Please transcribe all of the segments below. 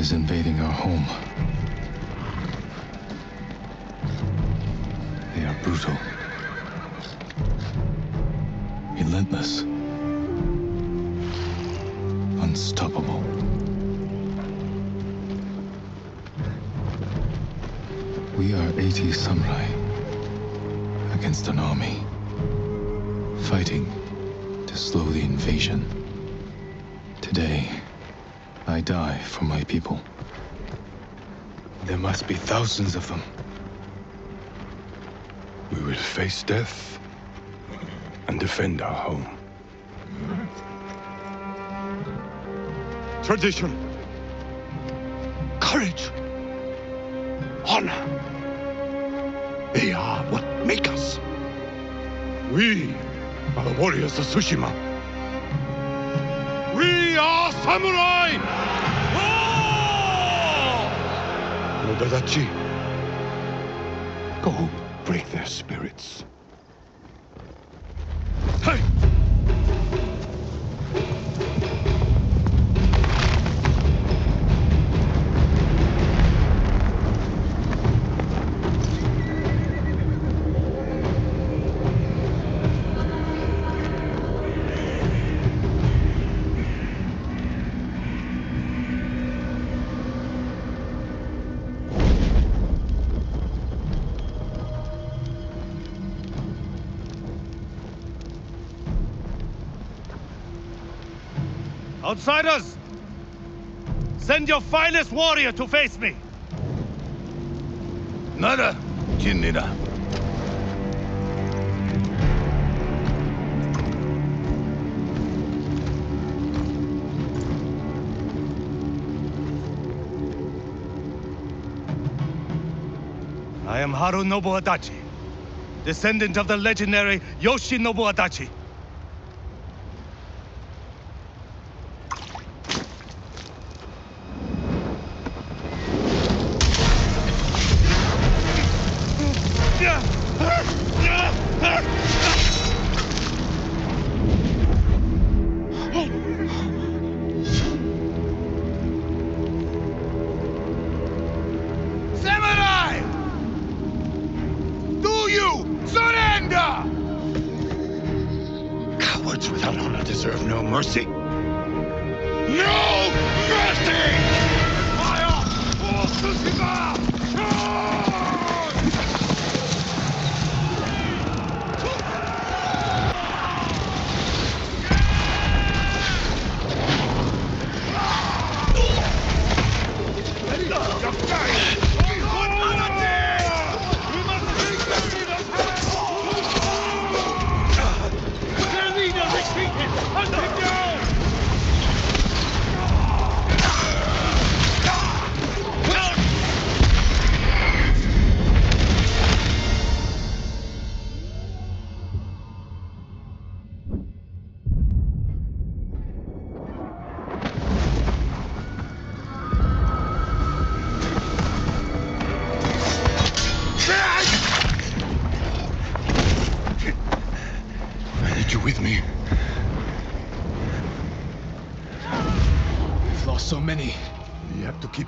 is invading our home. They are brutal, relentless, unstoppable. We are 80 samurai against an army, fighting to slow the invasion. Today, I die for my people. There must be thousands of them. We will face death and defend our home. Tradition, courage, honor. They are what make us. We are the warriors of Tsushima. We are samurai! Oh! Adachi, go break their spirits. Hey! Outsiders, send your finest warrior to face me. Nada, Jin Nida. I am Harunobu Adachi, descendant of the legendary Yoshinobu Adachi.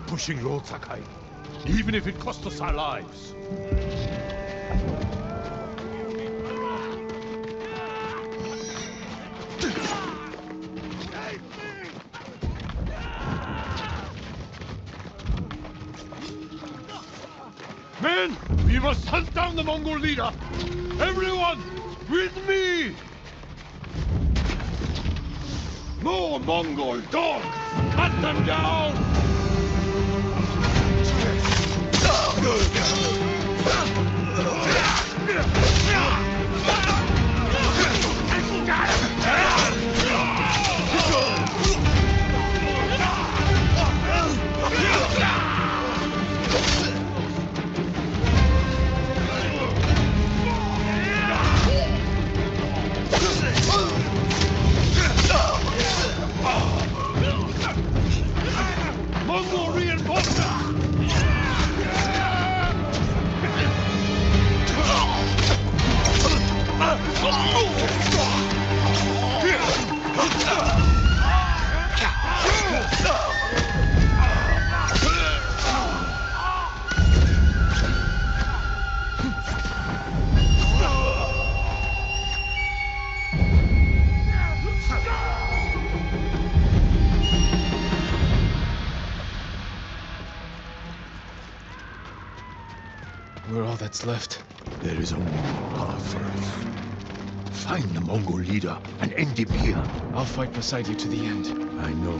Pushing Lord Sakai, even if it costs us our lives. Men, we must hunt down the Mongol leader. Everyone, with me! More Mongol dogs! Cut them down! Mongol reinforcements! minutes left. There is only one path for us. Find the Mongol leader and end him here. I'll fight beside you to the end. I know.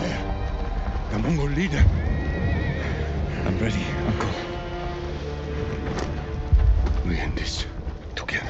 There. The Mongol leader. I'm ready, Uncle. We end this together.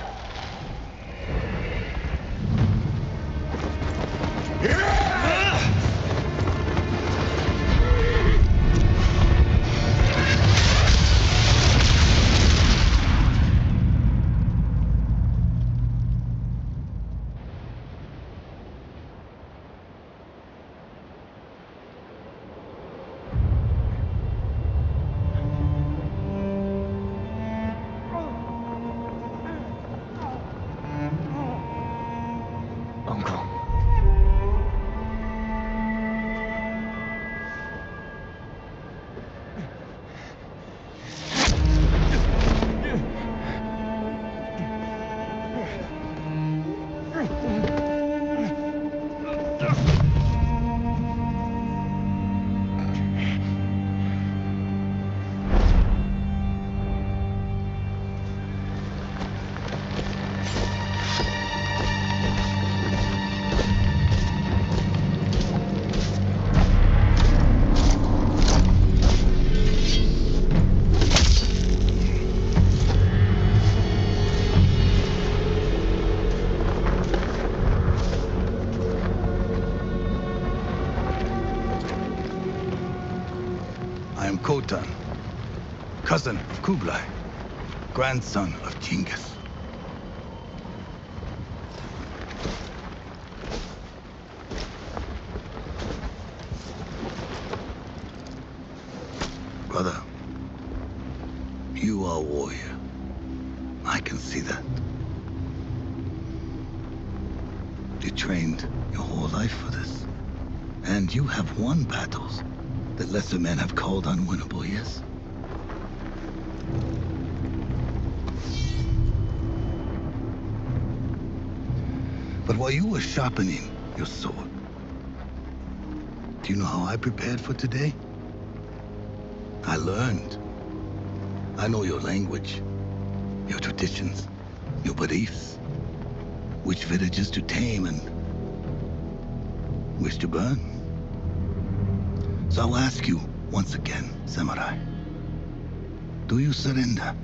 Kotan, cousin of Kublai, grandson of Genghis. Brother, you are a warrior. I can see that. You trained your whole life for this, and you have won battles that lesser men have called unwinnable, yes? But while you were sharpening your sword, do you know how I prepared for today? I learned. I know your language, your traditions, your beliefs, which villages to tame and which to burn. So I'll ask you once again, Samurai, do you surrender?